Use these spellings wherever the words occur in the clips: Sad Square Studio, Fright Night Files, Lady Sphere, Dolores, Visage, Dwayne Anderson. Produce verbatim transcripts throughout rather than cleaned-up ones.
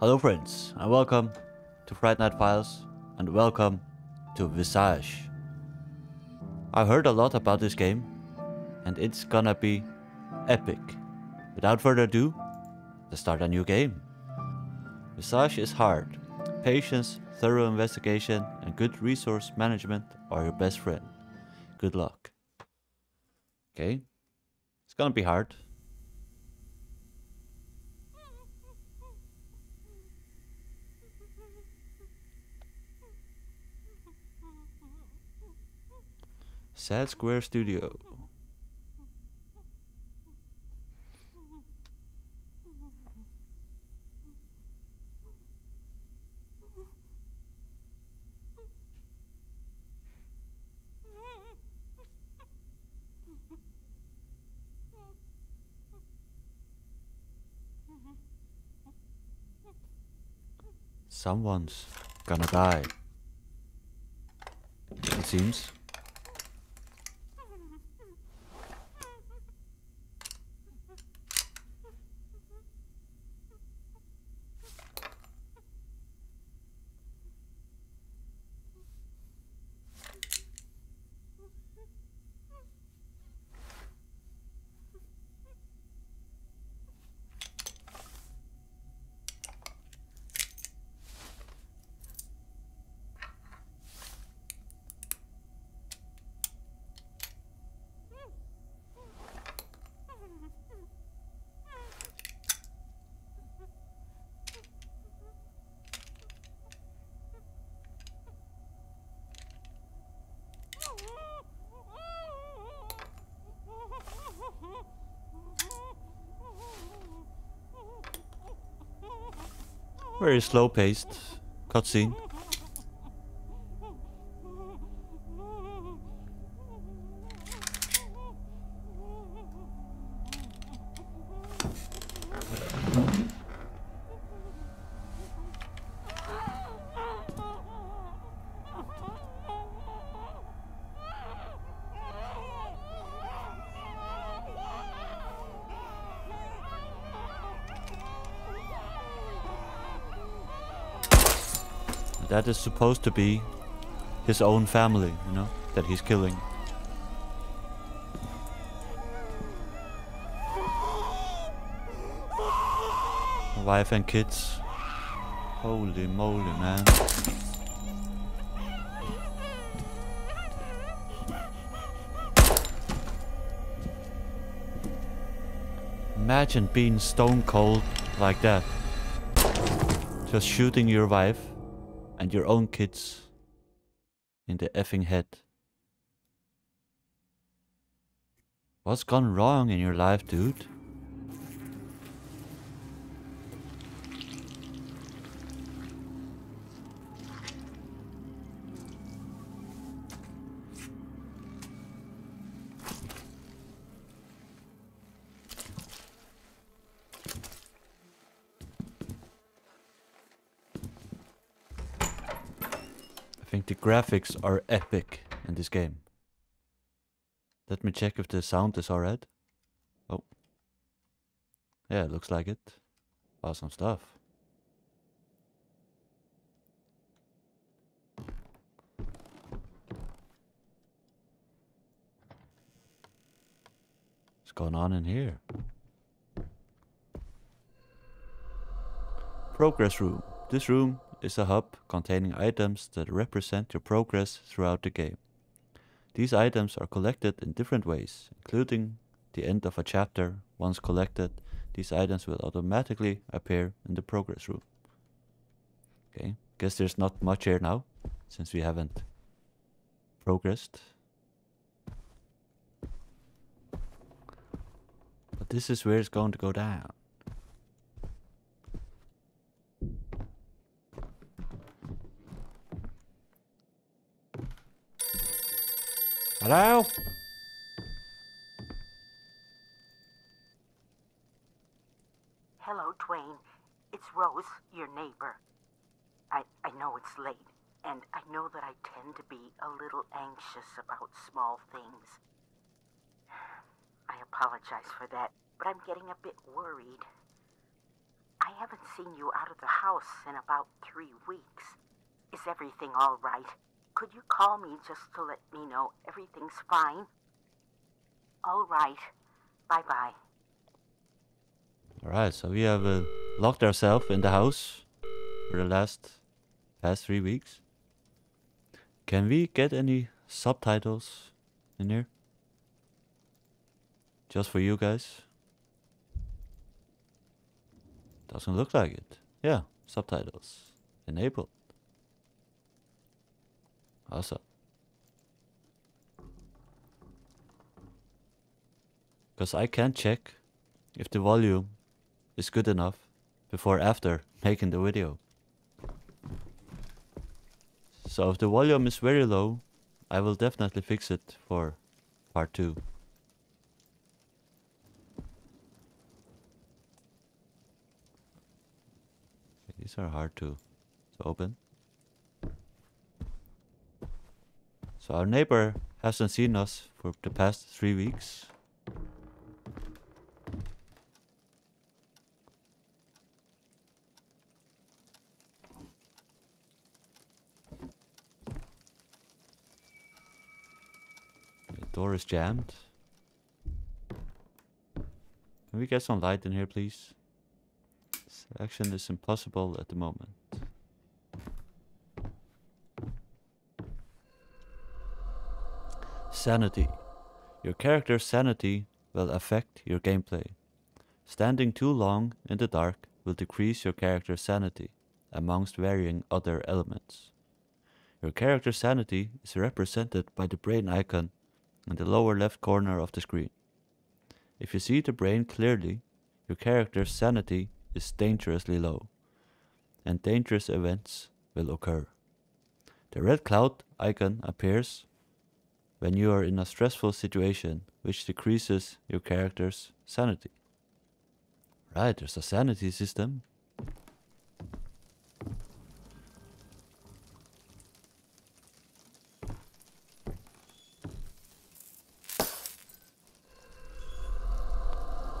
Hello friends, and welcome to Fright Night Files, and welcome to Visage. I've heard a lot about this game, and it's gonna be epic. Without further ado, let's start a new game. Visage is hard. Patience, thorough investigation, and good resource management are your best friend. Good luck. Okay, it's gonna be hard. Sad Square Studio. Someone's gonna die, it seems. Very slow-paced cutscene. That is supposed to be his own family, you know, that he's killing. Wife and kids. Holy moly, man. Imagine being stone cold like that. Just shooting your wife and your own kids in the effing head. What's gone wrong in your life, dude? I think the graphics are epic in this game. Let me check if the sound is alright. Oh. Yeah, it looks like it. Awesome stuff. What's going on in here? Progress room. This room is a hub containing items that represent your progress throughout the game. These items are collected in different ways, including the end of a chapter. Once collected, these items will automatically appear in the progress room. Okay, guess there's not much here now, since we haven't progressed. But this is where it's going to go down. Hello? Hello, Dwayne. It's Rose, your neighbor. I, I know it's late, and I know that I tend to be a little anxious about small things. I apologize for that, but I'm getting a bit worried. I I haven't seen you out of the house in about three weeks. Is everything all right? Could you call me just to let me know everything's fine? All right. Bye-bye. All right, so we have uh, locked ourselves in the house for the last past three weeks. Can we get any subtitles in here? Just for you guys. Doesn't look like it. Yeah, subtitles enabled. Awesome. Because I can check if the volume is good enough before after making the video. So if the volume is very low, I will definitely fix it for part two. These are hard to, to open. So our neighbor hasn't seen us for the past three weeks. The door is jammed. Can we get some light in here, please? Action is impossible at the moment. Sanity. Your character's sanity will affect your gameplay. Standing too long in the dark will decrease your character's sanity, amongst varying other elements. Your character's sanity is represented by the brain icon in the lower left corner of the screen. If you see the brain clearly, your character's sanity is dangerously low, and dangerous events will occur. The red cloud icon appears when you are in a stressful situation, which decreases your character's sanity. Right, there's a sanity system.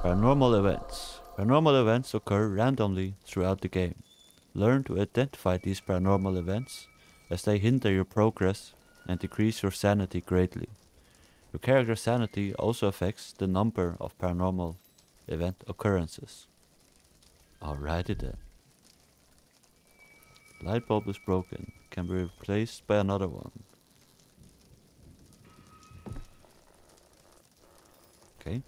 Paranormal events. Paranormal events occur randomly throughout the game. Learn to identify these paranormal events, as they hinder your progress and decrease your sanity greatly. Your character's sanity also affects the number of paranormal event occurrences. Alrighty then. Light bulb is broken. Can be replaced by another one. Okay.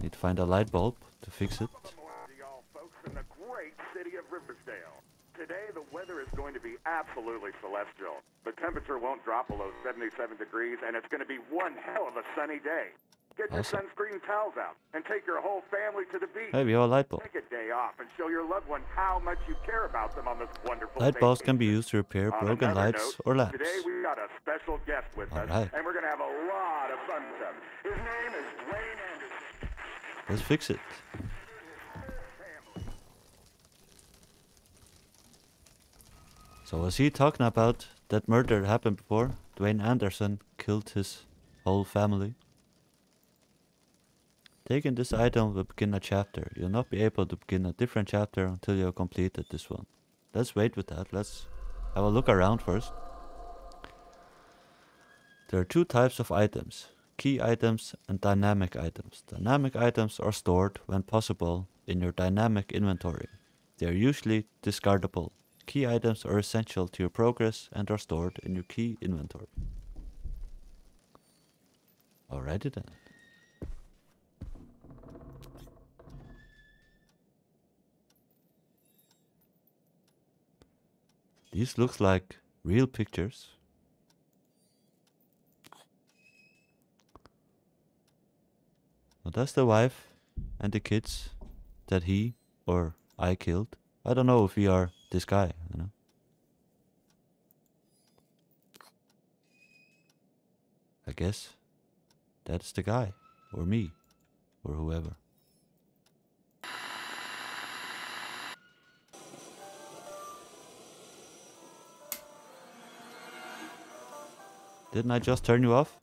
Need to find a light bulb to fix it. Welcome to y'all folks in the great city of Riversdale. Today the weather is going to be absolutely celestial. The temperature won't drop below seventy-seven degrees, and it's going to be one hell of a sunny day. Get your awesome. Sunscreen towels out and take your whole family to the beach. Hey, we have a light bulb. Take a day off and show your loved one how much you care about them on this wonderful Light bulbs can be used to repair on broken lights note, or lamps. Today we got a special guest with All us, right. and we're going to have a lot of fun with him. His name is Dwayne Anderson. Let's fix it. So was he talking about that murder happened before? Dwayne Anderson killed his whole family. Taking this item will begin a chapter. You'll not be able to begin a different chapter until you have completed this one. Let's wait with that. Let's have a look around first. There are two types of items. Key items and dynamic items. Dynamic items are stored, when possible, in your dynamic inventory. They are usually discardable. Key items are essential to your progress and are stored in your key inventory. Alrighty then. These look like real pictures. That's the wife and the kids that he or I killed. I don't know if we are this guy, you know. I guess that's the guy, or me, or whoever. Didn't I just turn you off?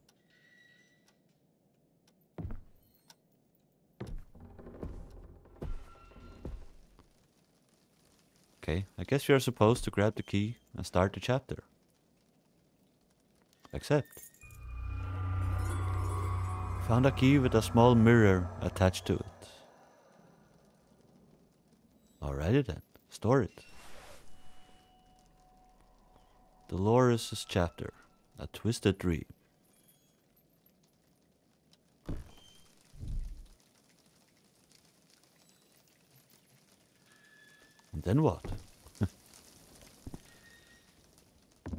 Okay, I guess you're supposed to grab the key and start the chapter. Except... found a key with a small mirror attached to it. Alrighty then, store it. Dolores' chapter, a twisted dream. And then what?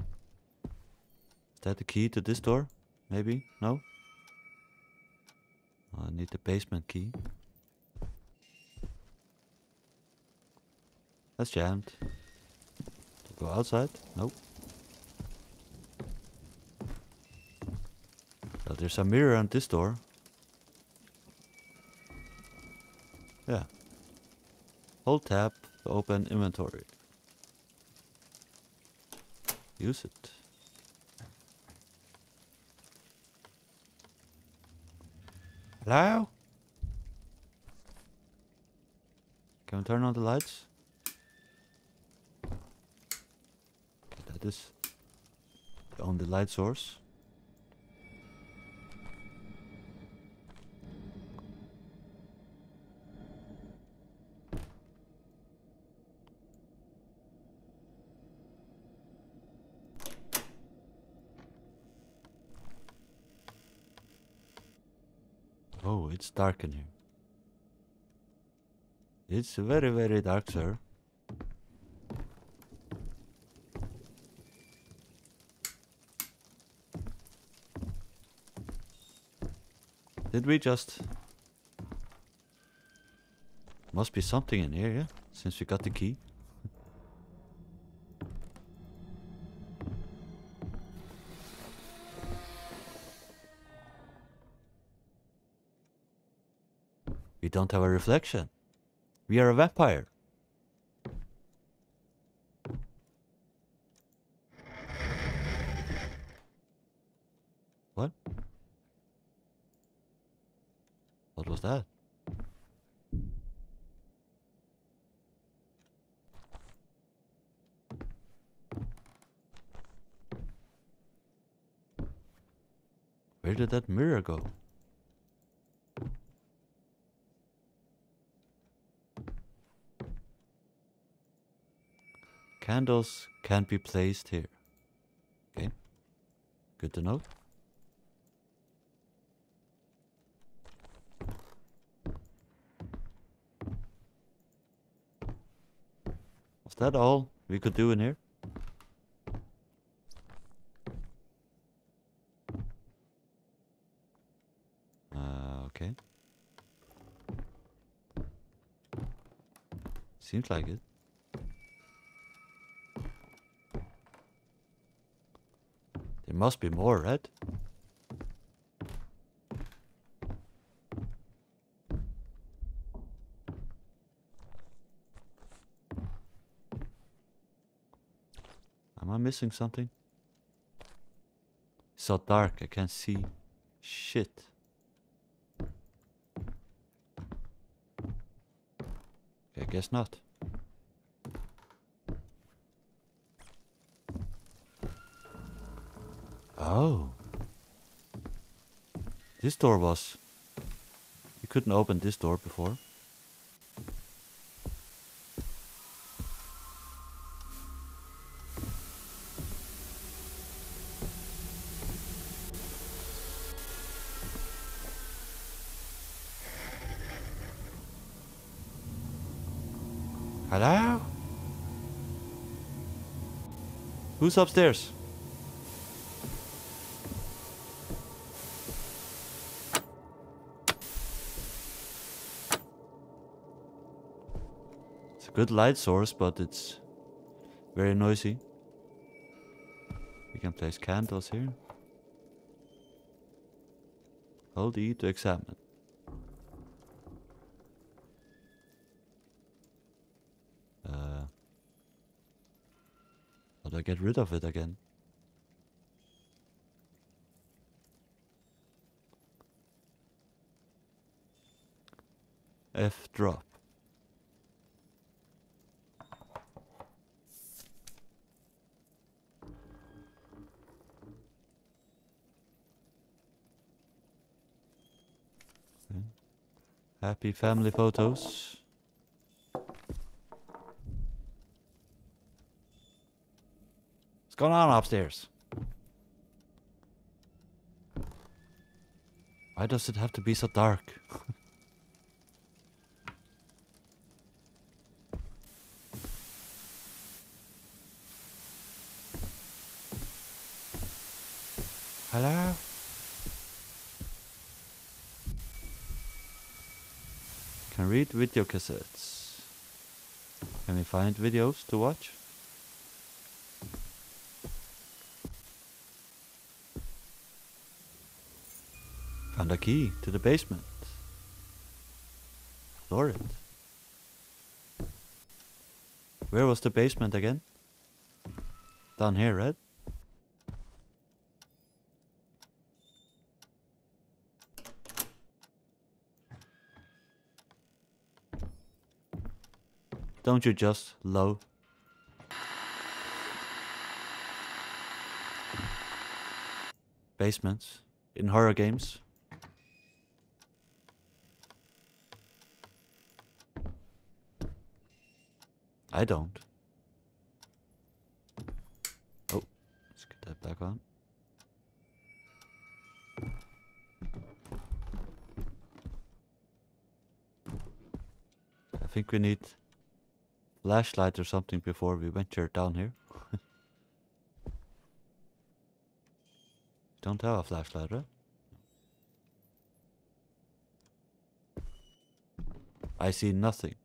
Is that the key to this door? Maybe? No? I need the basement key. That's jammed. Go outside? Nope. Well, there's a mirror on this door. Yeah. Hold tab. Open inventory. Use it. Hello? Can we turn on the lights? Okay, that is the only light source. Oh, it's dark in here. It's very, very dark, sir. Did we just... must be something in here, yeah? Since we got the key. We don't have a reflection. We are a vampire. What? What was that? Where did that mirror go? Candles can be placed here. Okay. Good to know. Was that all we could do in here? Uh, okay. Seems like it. Must be more, right? Am I missing something? It's so dark, I can't see shit. I guess not. Oh, this door was... you couldn't open this door before. Hello? Who's upstairs? Good light source, but it's very noisy. We can place candles here. Hold E to examine. Uh, how do I get rid of it again? F drop. Happy family photos. What's going on upstairs? Why does it have to be so dark? Hello? Can read video cassettes. Can we find videos to watch? Found a key to the basement. Explore it. Where was the basement again? Down here, right? Don't you just low? Basements in horror games. I don't. Oh, let's get that back on. I think we need flashlight or something before we venture down here. Don't have a flashlight, right? I see nothing.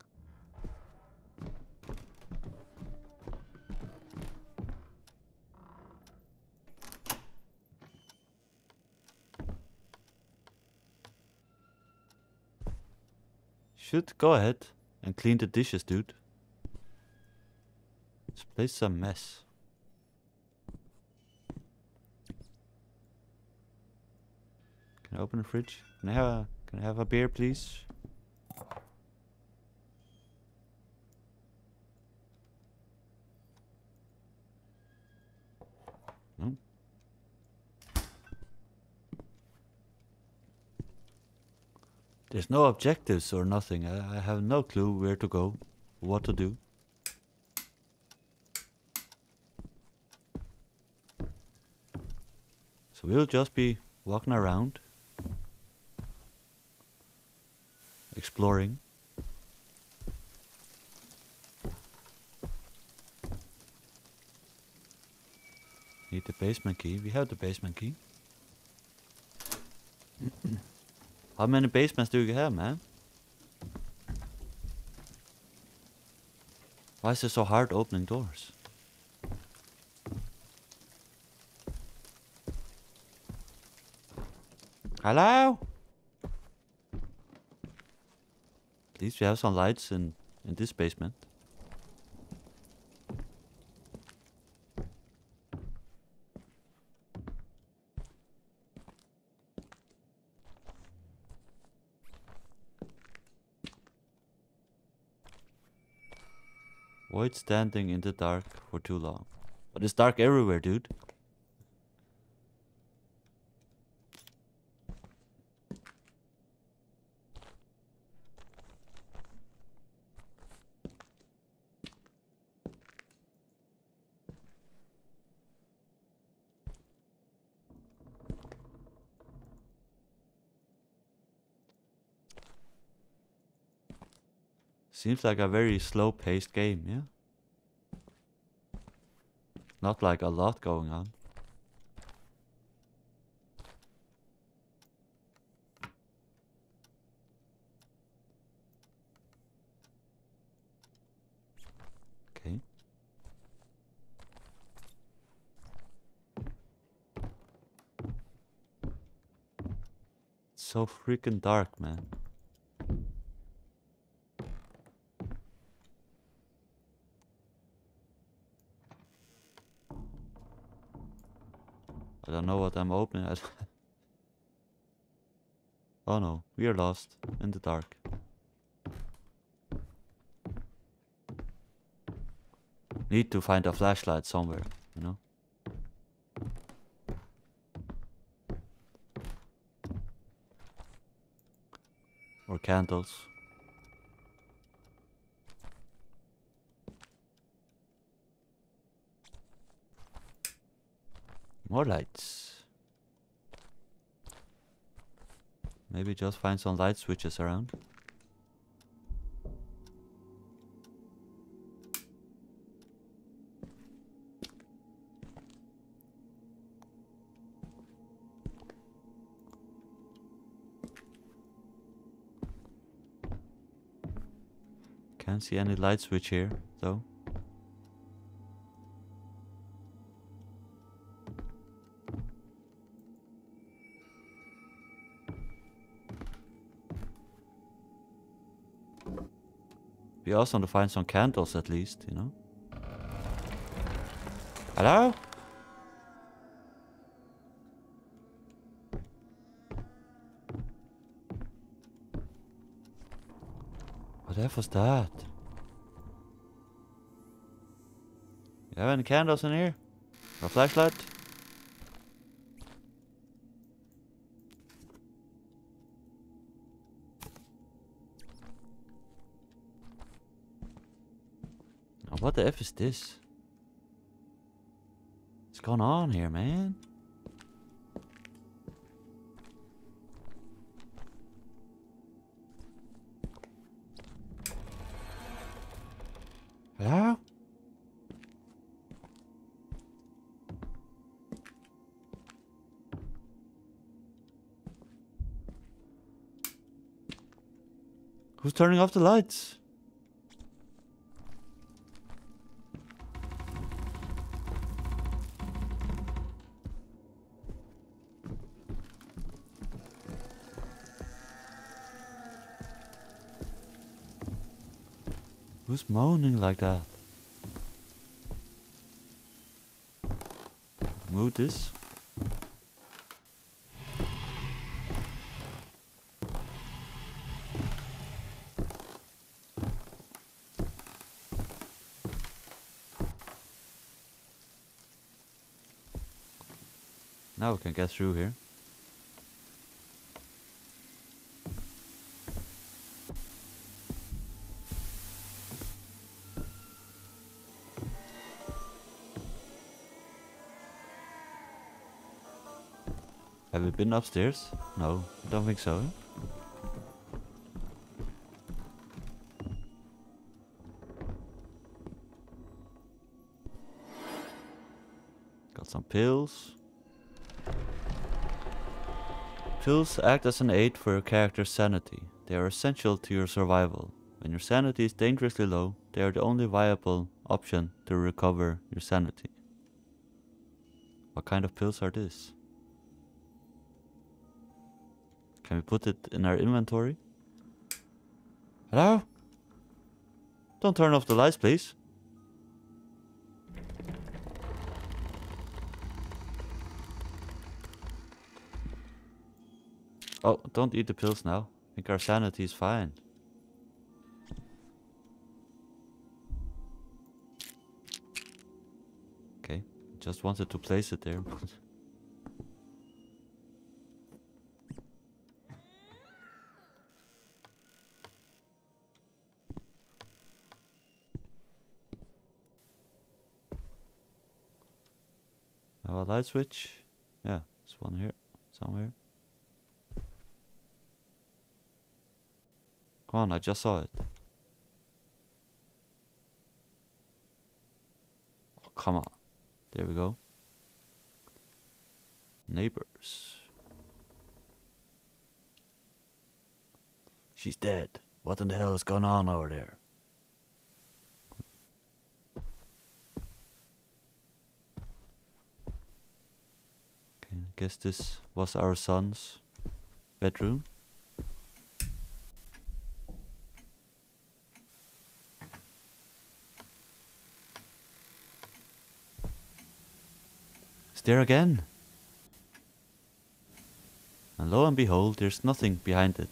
Should go ahead and clean the dishes, dude. This place is a mess. Can I open the fridge? Can I have a, can I have a beer, please? No. There's no objectives or nothing. I, I have no clue where to go, what to do. So we'll just be walking around, exploring. Need the basement key. We have the basement key. How many basements do you have, man? Why is it so hard opening doors? Hello? At least we have some lights in, in this basement. Avoid standing in the dark for too long. But it's dark everywhere, dude. Seems like a very slow-paced game, yeah? Not like a lot going on. Okay. It's so freaking dark, man. I don't know what I'm opening at. Oh no, we are lost in the dark. Need to find a flashlight somewhere, you know? Or candles. More lights. Maybe just find some light switches around. Can't see any light switch here, though. Be awesome to find some candles at least, you know? Hello? What was that? You have any candles in here? Or a flashlight? Now what the F is this? What's going on here, man? Hello? Who's turning off the lights? Who's moaning like that? Move this. Now we can get through here. Have we been upstairs? No, I don't think so. Got some pills. Pills act as an aid for your character's sanity. They are essential to your survival. When your sanity is dangerously low, they are the only viable option to recover your sanity. What kind of pills are these? Can we put it in our inventory? Hello? Don't turn off the lights, please. Oh, don't eat the pills now. I think our sanity is fine. Okay, just wanted to place it there. A light switch. Yeah, there's one here, somewhere. Come on, I just saw it. Oh, come on. There we go. Neighbors. She's dead. What in the hell is going on over there? I guess this was our son's bedroom. It's there again. And lo and behold, there's nothing behind it.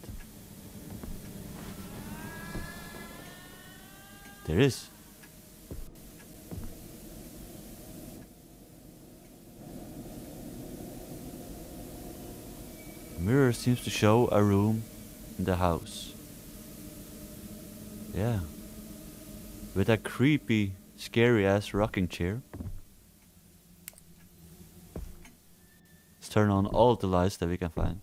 There is. Mirror seems to show a room in the house. Yeah. With that creepy, scary-ass rocking chair. Let's turn on all the lights that we can find.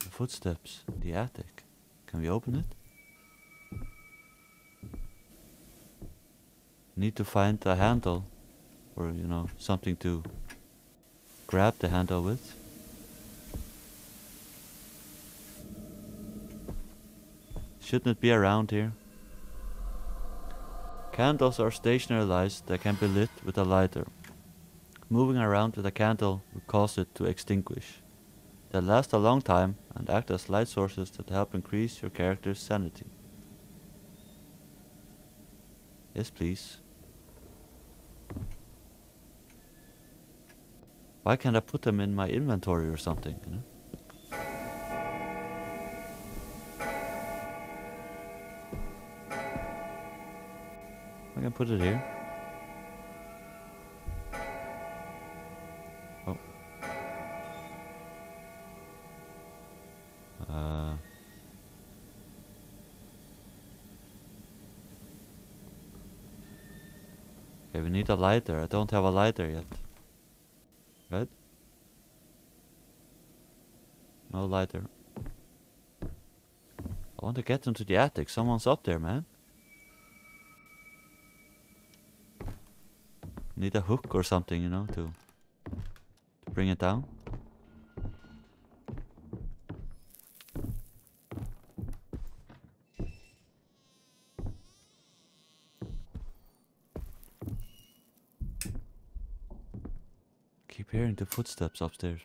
The footsteps, the attic. Can we open it? Need to find the handle, or you know, something to grab the handle with. Shouldn't it be around here? Candles are stationary lights that can be lit with a lighter. Moving around with a candle will cause it to extinguish. They last a long time and act as light sources that help increase your character's sanity. Yes, please. Why can't I put them in my inventory or something, you know? I can put it here. Oh. Uh. Okay, we need a lighter. I don't have a lighter yet. Right? No lighter. I want to get into the attic. Someone's up there, man. Need a hook or something, you know, to, to bring it down. Keep hearing the footsteps upstairs.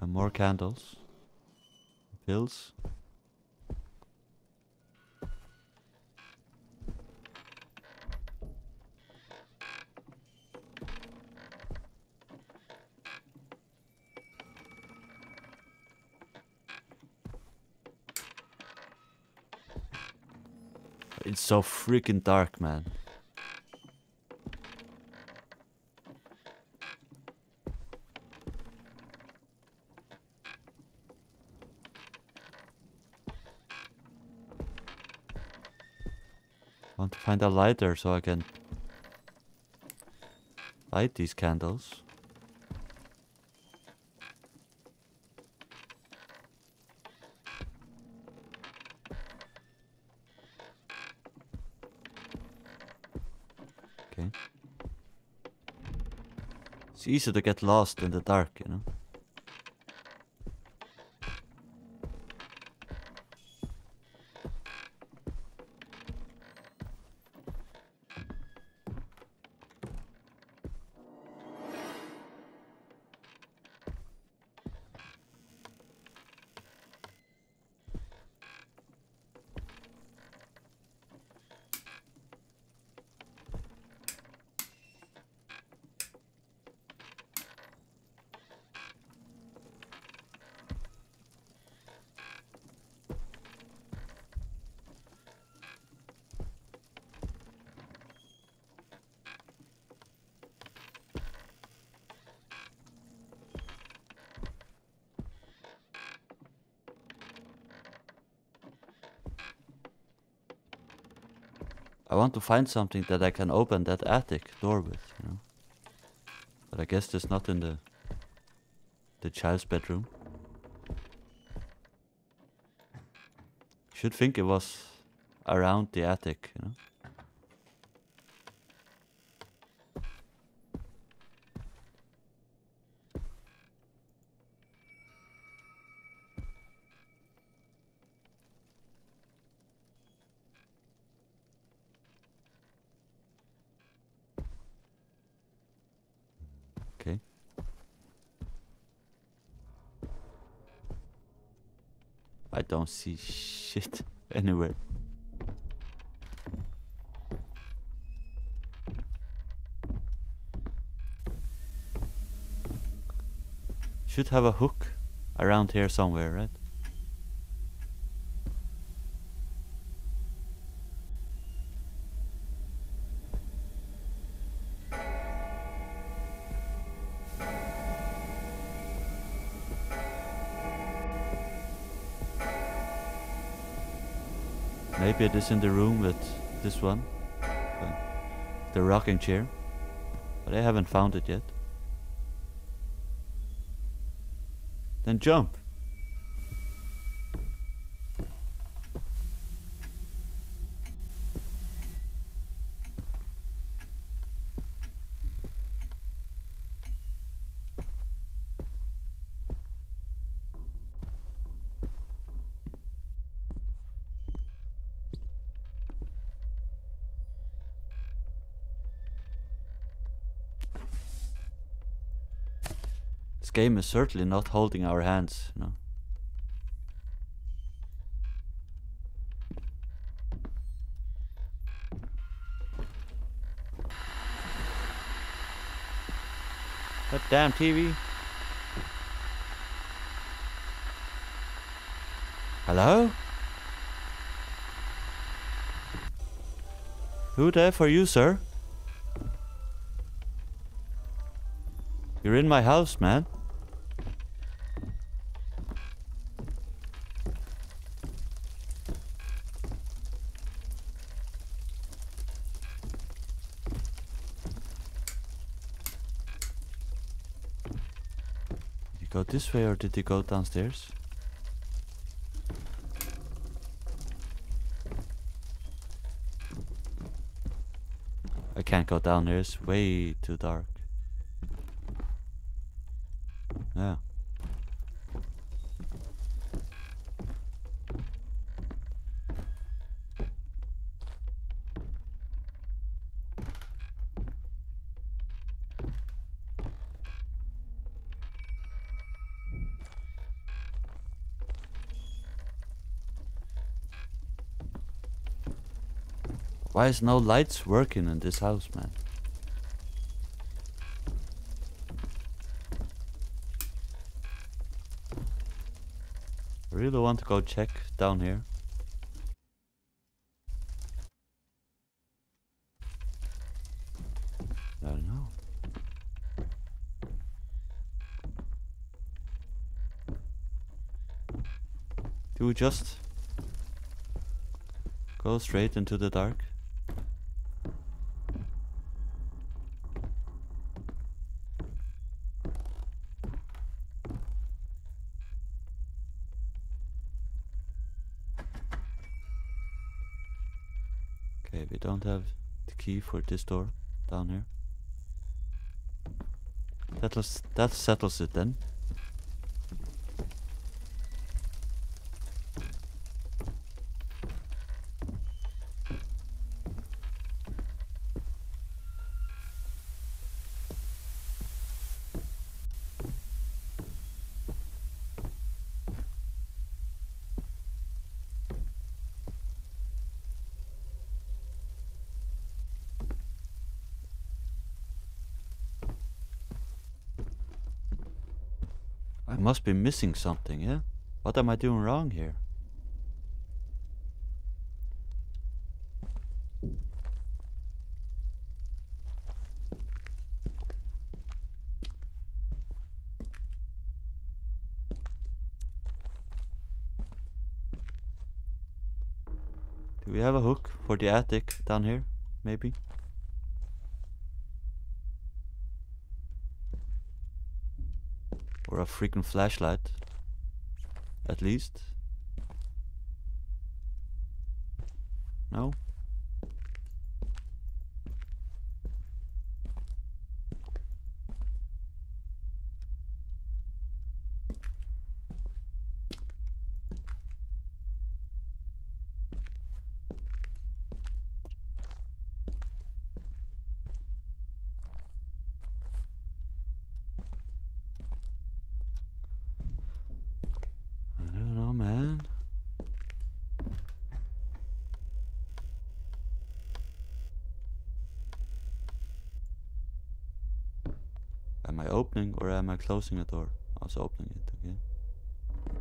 And more candles. Pills. It's so freaking dark, man. I want to find a lighter so I can light these candles. It's easy to get lost in the dark, you know. I want to find something that I can open that attic door with, you know. But I guess there's not in the the child's bedroom. Should think it was around the attic, you know. I don't see shit anywhere. Should have a hook around here somewhere, right? Maybe it is in the room with this one. The rocking chair. But I haven't found it yet. Then jump. Game is certainly not holding our hands, no. That damn T V. Hello? Who there for you, sir? You're in my house, man. This way, or did he go downstairs? I can't go down here, it's way too dark. Yeah. Why is no lights working in this house, man? I really want to go check down here. I don't know. Do we just go straight into the dark? For this door down here. That was, that settles it then. Must be missing something, yeah? What am I doing wrong here? Do we have a hook for the attic down here? Maybe? Or a freaking flashlight, at least. No? Am I opening or am I closing the door? I was opening it, okay.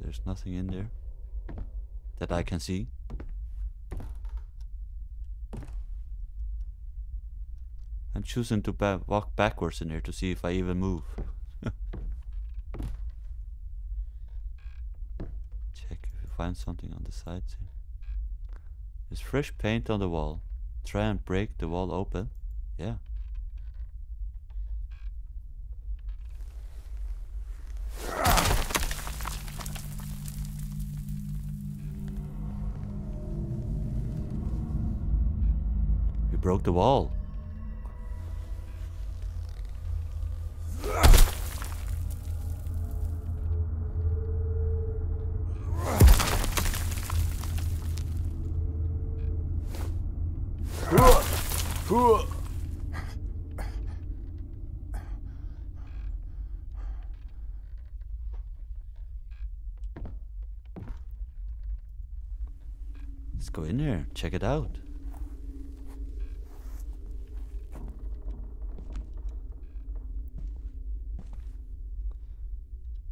There's nothing in there that I can see. I'm choosing to ba- walk backwards in here to see if I even move. find something on the side. There's fresh paint on the wall. Try and break the wall open. Yeah. We broke the wall. Let's go in here, check it out.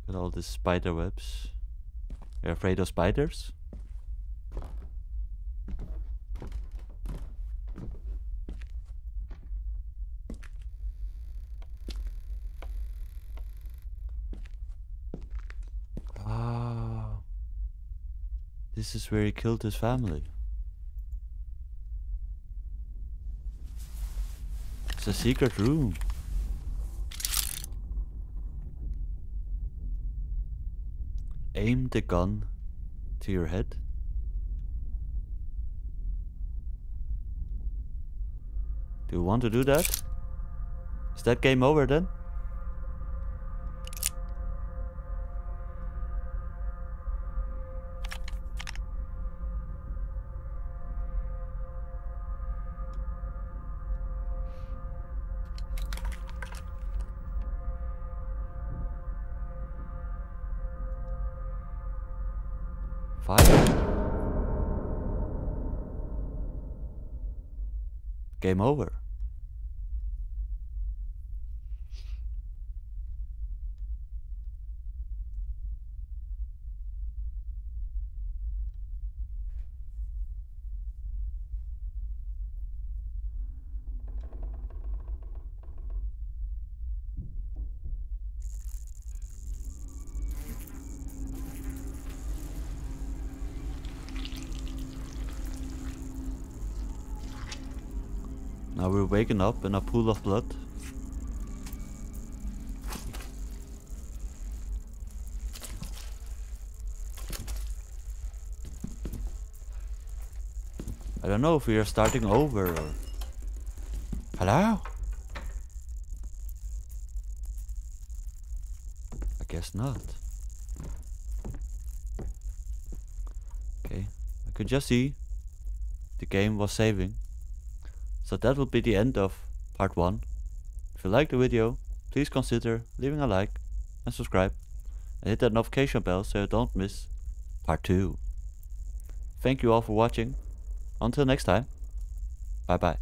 Got all these spider webs. You're afraid of spiders? This is where he killed his family. It's a secret room. Aim the gun to your head. Do you want to do that? Is that game over then? Game over. Now we're waking up in a pool of blood. I don't know if we are starting over or... Hello? I guess not. Okay, I could just see the game was saving. So that will be the end of part one. If you liked the video, please consider leaving a like and subscribe and hit that notification bell so you don't miss part two. Thank you all for watching. Until next time, bye bye.